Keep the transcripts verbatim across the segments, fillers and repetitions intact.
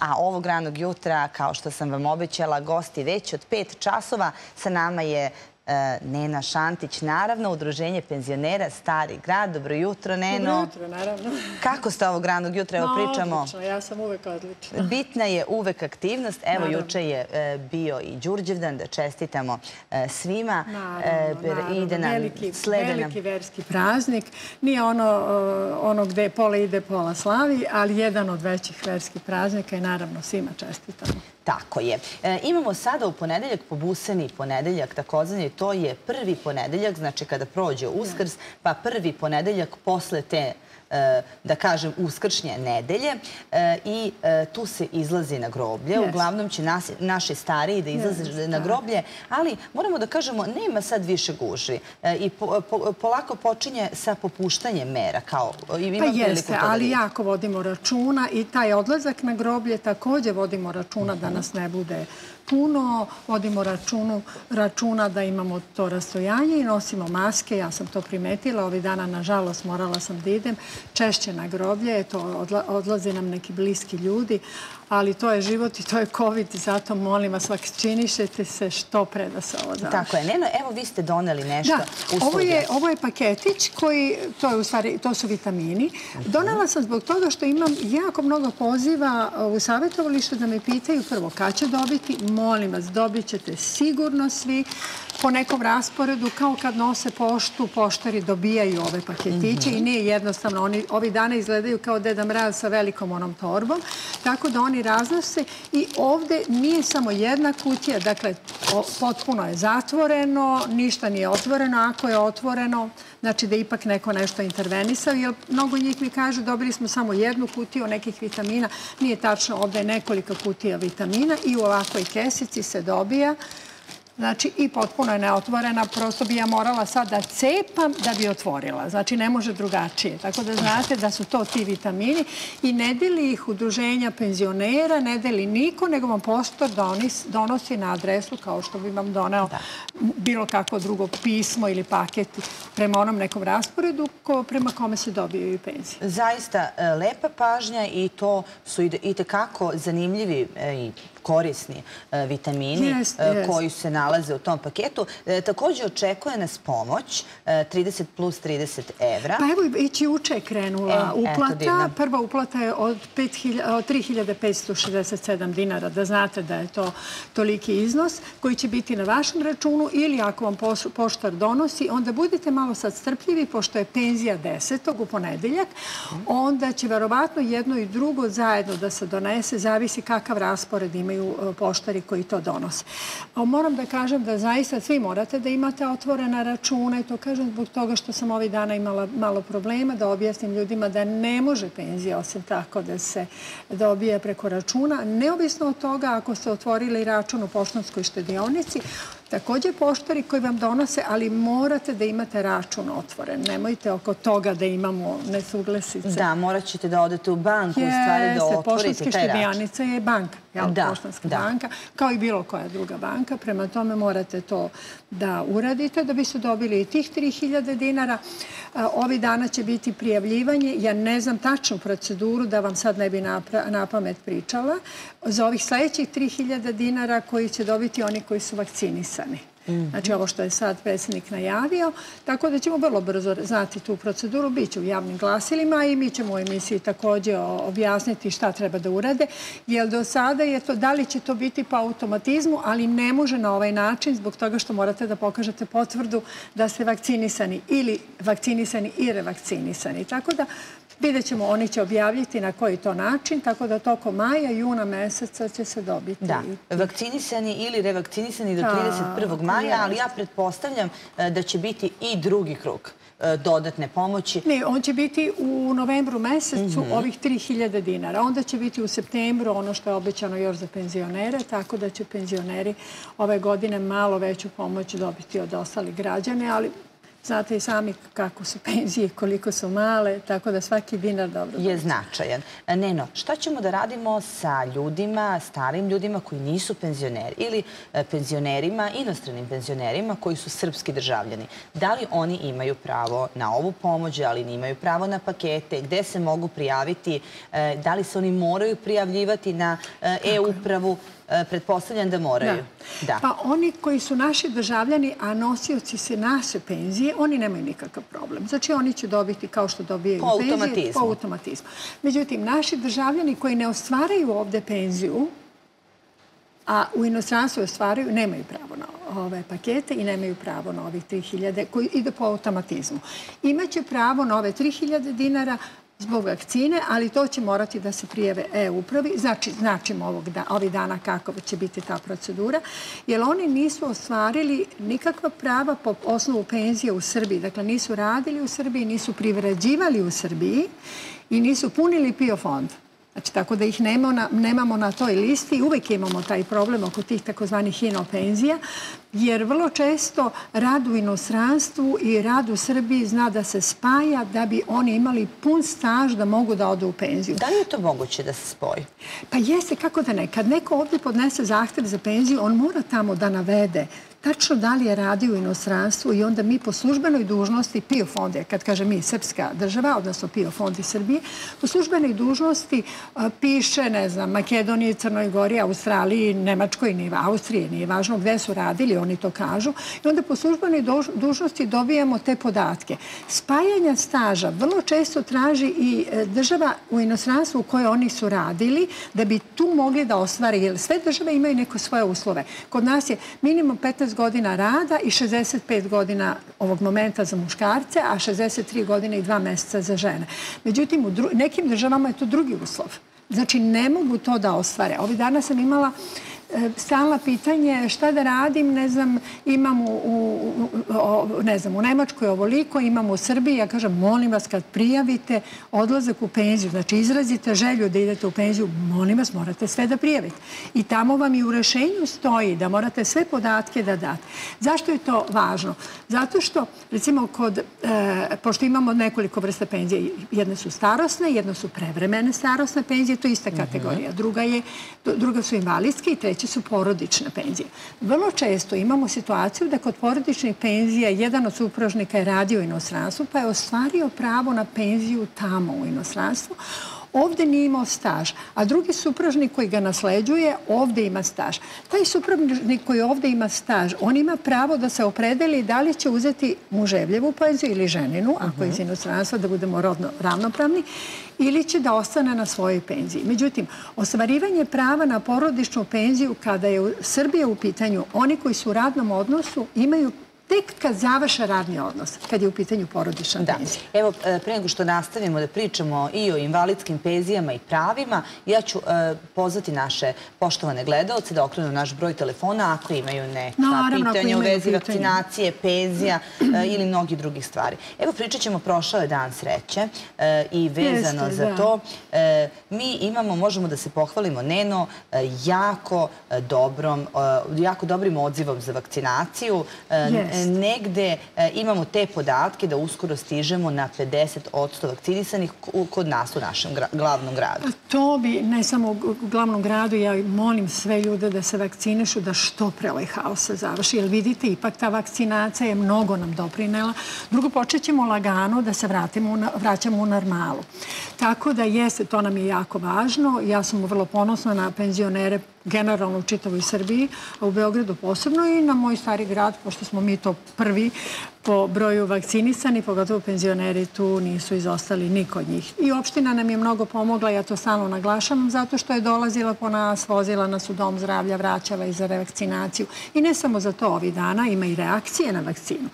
a ovog ranog jutra, kao što sam vam obećala, gosti već od pet časova. Sa nama je Nena Šantić, naravno, Udruženje penzionera Stari grad. Dobro jutro, Neno. Dobro jutro, naravno. Kako ste ovog ranog jutra? Evo, pričamo. Odlično, ja sam uvek odlična. Bitna je uvek aktivnost. Evo, juče je bio i Đurđevdan, da čestitamo svima. Naravno, naravno. Veliki verski praznik. Nije ono gde pola ide, pola slavi, ali jedan od većih verskih praznika i naravno svima čestitamo. Tako je. Imamo sada u ponedeljak pobuseni ponedeljak, takozvani, to je prvi ponedeljak, znači kada prođe Uskrs, pa prvi ponedeljak posle te, da kažem, uskršnje nedelje, i tu se izlazi na groblje. Uglavnom će naši stariji da izlaze na groblje, ali moramo da kažemo, nema sad više gužvi i polako počinje sa popuštanjem mera. Pa jeste, ali jako vodimo računa i taj odlazak na groblje također vodimo računa da nas ne bude puno, vodimo računa da imamo to rastojanje i nosimo maske. Ja sam to primetila ovih dana, nažalost morala sam da idem češće na groblje, odlaze nam neki bliski ljudi, ali to je život i to je COVID, zato molim vas, vakcinišete se što pre da se ovo završi. Tako je. Neno, evo vi ste doneli nešto u studiju. Ovo je paketić koji, to je u stvari, to su vitamini. Donela sam zbog toga što imam jako mnogo poziva u savjetovalištu da me pitaju prvo kad će dobiti. Molim vas, dobit ćete sigurno svi po nekom rasporedu, kao kad nose poštu, poštari dobijaju ove paketiće i nije jednostavno. Oni ovi dana izgledaju kao Deda Mraz sa velikom onom torbom, tako da oni raznose i ovde nije samo jedna kutija, dakle potpuno je zatvoreno, ništa nije otvoreno, ako je otvoreno, znači da je ipak neko nešto intervenisao, jer mnogo njih mi kaže dobili smo samo jednu kutiju nekih vitamina, nije tačno, ovde je nekoliko kutija vitamina i u ovakvoj kesici se dobija. Znači, i potpuno je neotvorena, prosto bi ja morala sad da cepam da bi otvorila. Znači, ne može drugačije. Tako da znate da su to ti vitamini i ne deli ih Udruženja penzionera, ne deli niko, nego vam poštar donosi na adresu kao što bi vam doneo bilo kako drugo pismo ili paket prema onom nekom rasporedu prema kome se dobijaju i penzije. Zaista, lepa pažnja i to su itekako zanimljivi i korisni vitamini koji se nalaze u tom paketu. Također očekuje nas pomoć, trideset plus trideset evra. Pa evo, i juče je krenula uplata. Prva uplata je od tri hiljade petsto šezdeset sedam dinara. Da znate da je to toliki iznos koji će biti na vašem računu ili ako vam poštar donosi, onda budite malo sad strpljivi, pošto je penzija desetog u ponedeljak, onda će verovatno jedno i drugo zajedno da se donese, zavisi kakav raspored imaju poštari koji to donose. Moram da kažem da zaista svi morate da imate otvorena računa i to kažem zbog toga što sam ovih dana imala malo problema da objasnim ljudima da ne može penzija osim tako da se dobije preko računa. Neovisno od toga, ako ste otvorili račun u poštanskoj štedionici, također poštari koji vam donose, ali morate da imate račun otvoren. Nemojte oko toga da imamo nesuglasice. Da, morat ćete da odete u banku i stvari da otvorite taj račun. Poštanska štedionica je banka, poštanska banka, kao i bilo koja druga banka. Prema tome morate to da uradite da biste dobili i tih tri hiljade dinara. Ovi dana će biti prijavljivanje. Ja ne znam tačnu proceduru da vam sad ne bi na pamet pričala. Za ovih sljedećih tri hiljade dinara koji će dobiti oni koji su vakcinisani. Znači ovo što je sad predsjednik najavio, tako da ćemo vrlo brzo znati tu proceduru, bit će u javnim glasilima i mi ćemo u emisiji također objasniti šta treba da urade, jer do sada je to, da li će to biti po automatizmu, ali ne može na ovaj način zbog toga što morate da pokažete potvrdu da ste vakcinisani ili vakcinisani i revakcinisani. Tako da vidjet ćemo, oni će objavljiti na koji to način, tako da toko maja, juna meseca će se dobiti. Da, vakcinisani ili revakcinisani do trideset prvog maja, ali ja pretpostavljam da će biti i drugi krug dodatne pomoći. Ne, on će biti u novembru mesecu ovih tri hiljade dinara. Onda će biti u septembru ono što je obećano još za penzionere, tako da će penzioneri ove godine malo veću pomoć dobiti od ostalih građana, ali Znate i sami kako su penzije, koliko su male, tako da svaki dinar dobro je značajan. Neno, šta ćemo da radimo sa ljudima, starim ljudima koji nisu penzioneri ili penzionerima, inostranim penzionerima koji su srpski državljani? Da li oni imaju pravo na ovu pomoć, ali nemaju pravo na pakete, gde se mogu prijaviti, da li se oni moraju prijavljivati na e-upravu? Pretpostavljam da moraju. Pa oni koji su naši državljani, a nosioci se naše penzije, oni nemaju nikakav problem. Znači oni će dobiti kao što dobijaju penzije po automatizmu. Međutim, naši državljani koji ne ostvaraju ovde penziju, a u inostranstvu ostvaraju, nemaju pravo na ove pakete i nemaju pravo na ovih tri hiljade koji ide po automatizmu. Imaće pravo na ove tri hiljade dinara zbog vakcine, ali to će morati da se prijave e-upravi. Znači, značimo ovih dana kako će biti ta procedura, jer oni nisu ostvarili nikakva prava po osnovu penzije u Srbiji. Dakle, nisu radili u Srbiji, nisu privređivali u Srbiji i nisu punili PIO fond. Znači, tako da ih nemamo na toj listi. Uvijek imamo taj problem oko tih takozvanih ino penzija, jer vrlo često rad u inostranstvu i rad u Srbiji zna da se spaja da bi oni imali pun staž da mogu da odu u penziju. Da li je to moguće da se spoji? Pa jeste, kako da ne. Kad neko ovdje podnese zahtjev za penziju, on mora tamo da navede tačno da li je radio u inostranstvu i onda mi po službenoj dužnosti PIO fonde, kad kaže mi srpska država, odnosno PIO fond iz Srbije, po službenoj dužnosti piše, ne znam, Makedoniji, Crnoj Gori, Australiji, Nemačkoj, ni Austriji, nije važno gde su radili, oni to kažu. I onda po službenoj dužnosti dobijamo te podatke. Spajanja staža vrlo često traži i država u inostranstvu u kojoj oni su radili da bi tu mogli da ostvare, jer sve države imaju neko svoje uslove. Kod nas je minimum petnaest godina rada i šezdeset pet godina ovog momenta za muškarce, a šezdeset tri godine i dva meseca za žene. Međutim, u nekim državama je to drugi uslov. Znači, ne mogu to da ostvare. Ovih dana sam imala stalno pitanje šta da radim, ne znam, imam u Nemačkoj ovoliko, imam u Srbiji, ja kažem, molim vas, kad prijavite odlazak u penziju, znači izrazite želju da idete u penziju, molim vas, morate sve da prijavite. I tamo vam i u rešenju stoji da morate sve podatke da date. Zašto je to važno? Zato što, recimo, pošto imamo nekoliko vrsta penzije, jedne su starosne, jedne su prevremene starosne penzije, to je ista kategorija. Druga su invalidske i treće su porodične penzije. Vrlo često imamo situaciju da kod porodičnih penzija jedan od supružnika je radio u inostranstvu pa je ostvario pravo na penziju tamo u inostranstvu. Ovde nije imao staž, a drugi supružnik koji ga nasleđuje ovde ima staž. Taj supružnik koji ovde ima staž, on ima pravo da se opredeli da li će uzeti muževljevu penziju ili ženinu, ako je iz inostranstva, da budemo rodno ravnopravni, ili će da ostane na svojoj penziji. Međutim, ostvarivanje prava na porodičnu penziju kada je Srbija u pitanju, oni koji su u radnom odnosu imaju tek kad završa radni odnos, kad je u pitanju porodična penzija. Evo, pre nego što nastavimo da pričamo i o invalidskim penzijama i pravima, ja ću pozvati naše poštovane gledalce da okrenu naš broj telefona ako imaju neka pitanja u vezi vakcinacije, penzija ili mnogih drugih stvari. Evo, pričat ćemo, prošao je dan sreće i vezano za to, mi imamo, možemo da se pohvalimo, Neno, jako dobrim odzivom za vakcinaciju. Negde imamo te podatke da uskoro stižemo na pedeset posto vakcinisanih kod nas u našem glavnom gradu. To bi, ne samo u glavnom gradu, ja molim sve ljude da se vakcinišu, da što pre ovaj haos se završi. Jer vidite, ipak ta vakcinacija je mnogo nam doprinela. Drugo, počet ćemo lagano da se vraćamo u normalu. Tako da jeste, to nam je jako važno. Ja sam vrlo ponosna na penzionere generalno u čitavoj Srbiji, a u Beogradu posebno i na moj stari grad, pošto smo mi to prvi po broju vakcinisani, pogotovo penzioneri tu nisu izostali niko od njih. I opština nam je mnogo pomogla, ja to stalno naglašavam, zato što je dolazila po nas, vozila nas u dom zdravlja, vraćala i za revakcinaciju. I ne samo za to, ovih dana ima i reakcije na vakcinu.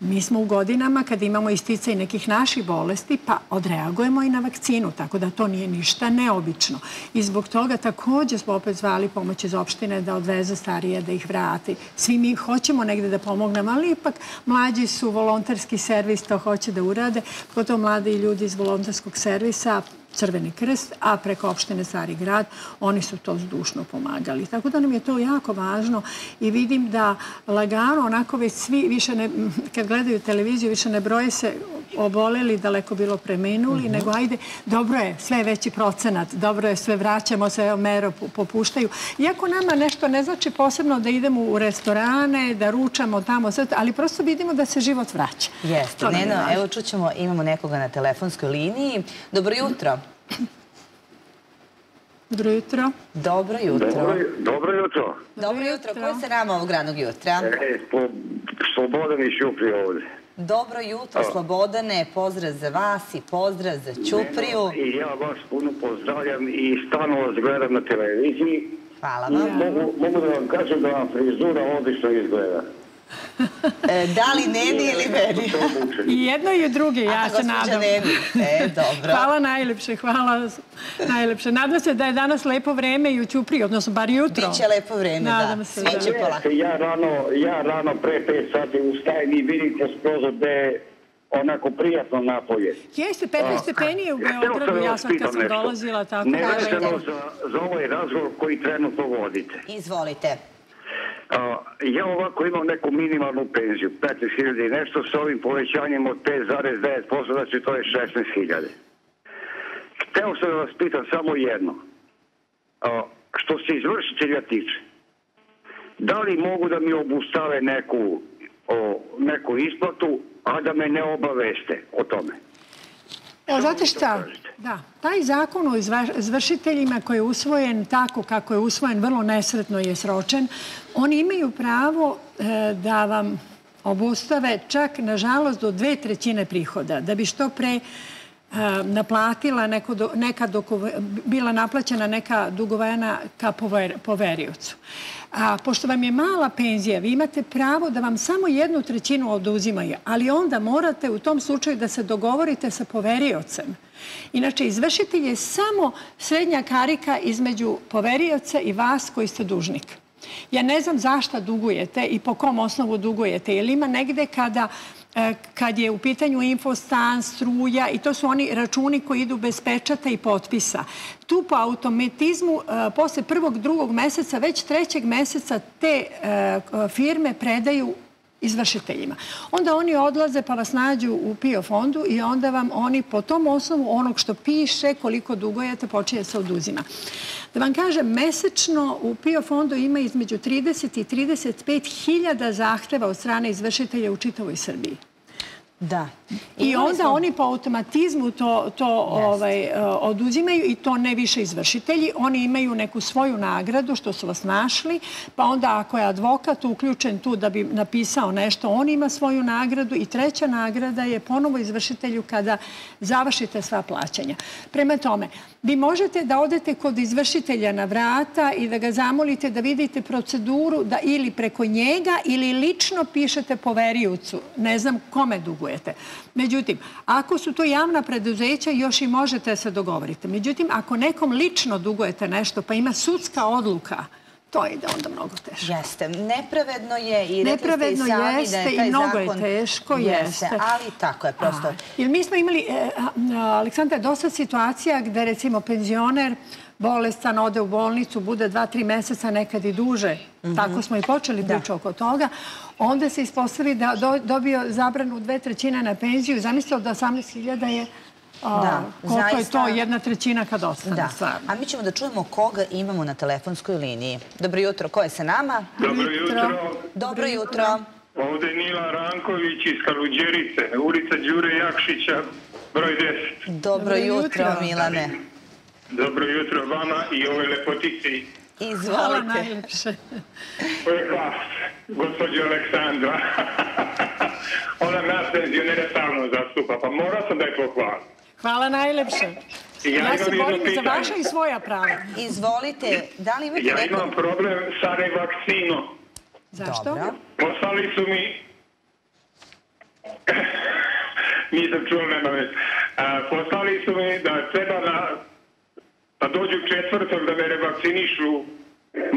Mi smo u godinama kada imamo isticaj nekih naših bolesti, pa odreagujemo i na vakcinu, tako da to nije ništa neobično. I zbog toga također smo opet zvali pomoć iz opštine da odveze starije, da ih vrati. Svi mi hoćemo negde da pomognemo, ali ipak mlađi su, volonterski servis to hoće da urade, pogotovo mladi ljudi iz volonterskog servisa Crveni krest, a preko opštine Stari grad oni su to zdušno pomagali. Tako da nam je to jako važno i vidim da lagano, onako već svi više ne, kad gledaju televiziju, više ne broje se oboleli, daleko bilo preminuli, nego ajde, dobro je, sve je veći procenat, dobro je, sve vraćamo, sve mero popuštaju. Iako nama nešto ne znači posebno da idemo u restorane, da ručamo tamo, ali prosto vidimo da se život vraća. Jeste, Nena, evo čućemo, imamo nekoga na telefonskoj liniji. Dobro jutro. Dobro jutro. Dobro jutro. Dobro jutro. Dobro jutro. Koji se nama ovog ranog jutra? Slobodan iz Ćuprije ovdje. Dobro jutro, Slobodane. Pozdrav za vas i pozdrav za Ćupriju. I ja vas puno pozdravljam i stalno vas gledam na televiziji. Hvala vam. Mogu da vam kažem da vam frizura odlično izgleda. Da li Neni ili meni? I jedno i drugi, ja se nadam. Hvala najlepše, hvala najlepše. Nadam se da je danas lepo vreme i u Ćupriji, odnosno bar jutro. Biće lepo vreme, da. Svi će polako. Ja rano pre pet sati ustajem i vidim kroz prozor da je onako prijatno napolje. Jeste, petnaest stepeni je u Beogradu, ja sam kad sam dolazila. Nevezano za ovaj razgovor koji trenutno vodite. Izvolite. Ja ovako imam neku minimalnu penziju, petnaest hiljada i nešto, sa ovim povećanjem od pet zarez devet posto, znači to je šesnaest hiljada. Hteo sam da vas pitam samo jedno. Što se izvršitelja tiče, da li mogu da mi obustave neku isplatu, a da me ne obaveste o tome? Znate šta? Da, taj zakon o izvršiteljima koji je usvojen tako kako je usvojen, vrlo nesretno je sročen, oni imaju pravo da vam obustave čak, nažalost, do dve trećine prihoda, da bi što pre naplatila neka, bila naplaćena neka dugovanja ka poveriocu. A pošto vam je mala penzija, vi imate pravo da vam samo jednu trećinu oduzimaju, ali onda morate u tom slučaju da se dogovorite sa poveriocem. Inače, izvršitelj je samo srednja karika između poverioca i vas koji ste dužnik. Ja ne znam zašto dugujete i po kom osnovu dugujete, jer ima negde kada kad je u pitanju infostan, struja i to su oni računi koji idu bez pečata i potpisa. Tu po automatizmu posle prvog, drugog meseca, već trećeg meseca te firme predaju izvršiteljima. Onda oni odlaze pa vas nađu u P I O fondu i onda vam oni po tom osnovu onog što piše koliko dugujete počinje se oduzima. Da vam kažem, mesečno u P I O fondu ima između trideset i trideset pet hiljada zahteva od strane izvršitelja u čitavoj Srbiji. Da. I onda oni po automatizmu to oduzimaju i to ne više izvršitelji. Oni imaju neku svoju nagradu što su vas našli, pa onda ako je advokat uključen tu da bi napisao nešto, on ima svoju nagradu i treća nagrada je ponovo izvršitelju kada završite sva plaćanja. Prema tome, vi možete da odete kod izvršitelja na vrata i da ga zamolite da vidite proceduru da ili preko njega ili lično pišete poveriocu. Ne znam kome dugujete. Međutim, ako su to javna preduzeća, još i možete da se dogovorite. Međutim, ako nekom lično dugujete nešto, pa ima sudska odluka, to ide onda mnogo teško. Jeste. Nepravedno je i rekli ste i sami da je taj zakon teško, jeste, ali tako je prosto. Jer mi smo imali, Aleksandra, dosta situacija gde recimo penzioner bolestan, ode u bolnicu, bude dva, tri meseca, nekad i duže. Tako smo i počeli priču oko toga. Onda se ispostavi da dobio zabranu dve trećine na penziju. Zamislio da osamnaest hiljada je koliko je to jedna trećina kad ostane stvarno. A mi ćemo da čujemo koga imamo na telefonskoj liniji. Dobro jutro, ko je sa nama? Dobro jutro. Dobro jutro. Ovde je Nila Ranković iz Karluđerice, Urica Đure Jakšića, broj deset. Dobro jutro, Milane. Dobro jutro vama i ove lepotici. Izvolite. Najlepše. To je vas, gospođo Aleksandra. Ona nas penzionera stalno zastupa, pa morao sam da je pohvalim. Hvala najlepše. Ja se borim za vaša i svoja prava. Izvolite. Ja imam problem sa revakcinom. Zašto? Poslali su mi... Nisam čuo, nema već. Poslali su mi da treba na... da dođu četvrtom da me revakcinišu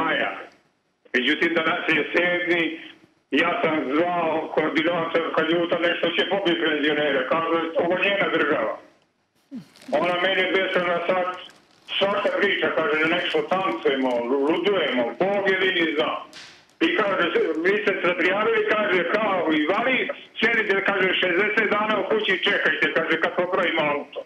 maja. Međutim, danas je sedmi, ja sam zvao koordinator Kaljuta, nešto će pobiti penzionere, kao da je ovo njena država. Ona meni je besana sad, svaka priča, kaže, nešto tancujemo, ludujemo, Bog jedini zna. I kaže, vi ste se prijavili, kaže, kao i vali, sjedite, kaže, šezdeset dana u kući i čekajte, kaže, kad popravimo auto.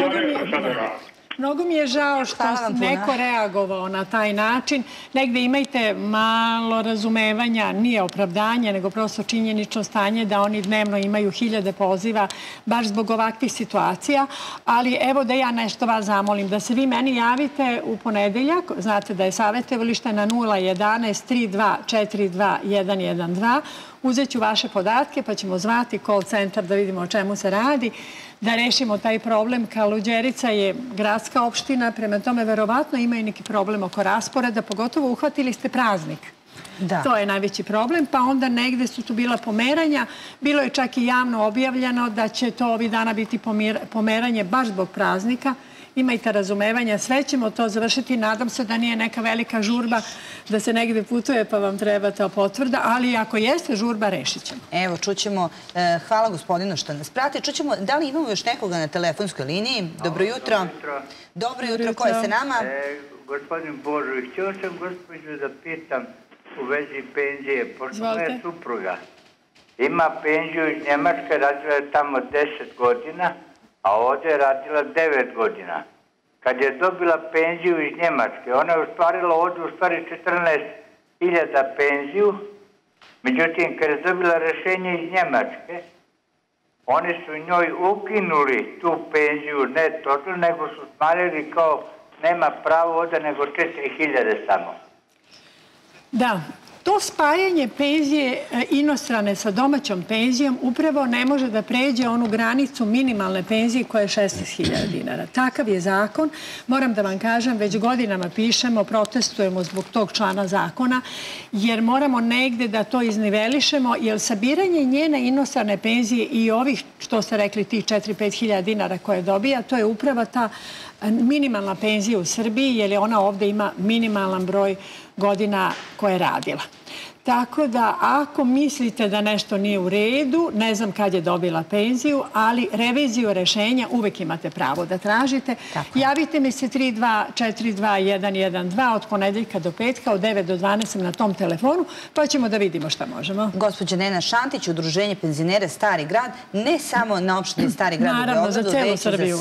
Ja nešto sad radim. Mnogo mi je žao što neko reagovao na taj način. Negde imajte malo razumevanja, nije opravdanje, nego prosto činjenično stanje da oni dnevno imaju hiljade poziva baš zbog ovakvih situacija. Ali evo da ja nešto vas zamolim, da se vi meni javite u ponedeljak. Znate da je savetovalište na nula jedan jedan, tri dva četiri dva, jedan jedan dva. Uzet ću vaše podatke pa ćemo zvati call centar da vidimo o čemu se radi, da rešimo taj problem. Karluđerica je gradska opština, prema tome verovatno imaju neki problem oko rasporeda, pogotovo uhvatili ste praznik. Da. To je najveći problem, pa onda negde su tu bila pomeranja. Bilo je čak i javno objavljeno da će to ovih dana biti pomeranje baš zbog praznika. Imajte razumevanja, sve ćemo to završiti. Nadam se da nije neka velika žurba da se negde putuje pa vam treba ta potvrda, ali ako jeste žurba, rešit ćemo. Evo, čućemo, hvala gospodinu što nas prati, čućemo, da li imamo još nekoga na telefonskoj liniji? Dobro jutro. Dobro jutro, ko je sa nama? Gospodin Božović, htio sam gospođu da pitam u vezi penzije, pošto moja supruga ima penziju iz Njemačke, radila je tamo deset godina, a ovdje je radila devet godina. Kad je dobila penziju iz Njemačke, ona je ostvarila ovdje u stvari četrnaest hiljada penziju, međutim, kad je dobila rješenje iz Njemačke, oni su njoj ukinuli tu penziju, ne totalno, nego su smanjili kao nema pravo ovdje, nego četiri hiljade samo. Da. To spajanje penzije inostrane sa domaćom penzijom upravo ne može da pređe onu granicu minimalne penzije koja je šesnaest hiljada dinara. Takav je zakon. Moram da vam kažem, već godinama pišemo, protestujemo zbog tog člana zakona, jer moramo negde da to iznivelišemo, jer sabiranje njene inostrane penzije i ovih, što ste rekli, tih četiri do pet hiljada dinara koje dobija, to je upravo ta minimalna penzija u Srbiji, jer ona ovde ima minimalan broj godina koje je radila. Tako da, ako mislite da nešto nije u redu, ne znam kad je dobila penziju, ali reviziju rešenja uvek imate pravo da tražite. Javite mi se tri dva četiri dva jedan jedan dva od ponedeljka do petka, od devet do dvanaest na tom telefonu, pa ćemo da vidimo šta možemo. Gospođa Nena Šantić, Udruženje penzionera Stari grad, ne samo na opštini Stari grad u Beogradu, već za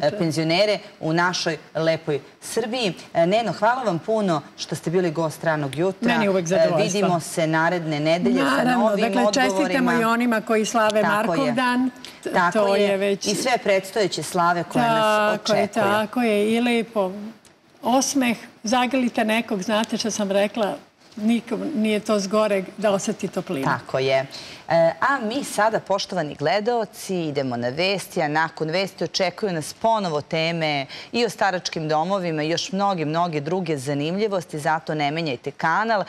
sve penzionere u našoj lepoj Srbiji. Neno, hvala vam puno što ste bili gost Ranog jutra. Meni uvek zadovoljstvo. Vidimo se naredne nedelje sa novim odgovorima. Naravno, dakle, čestitamo i onima koji slave Markov dan. Tako je, i sve predstojeće slave koje nas očekuju. Tako je, i lepo. Osmeh, zagrlite nekog, znate što sam rekla, nikom nije to zgore da osjeti toplinu. Tako je. A mi sada, poštovani gledaoci, idemo na vesti, a nakon vesti očekuju nas ponovo teme i o staračkim domovima i još mnogi, mnogi druge zanimljivosti, zato ne menjajte kanal.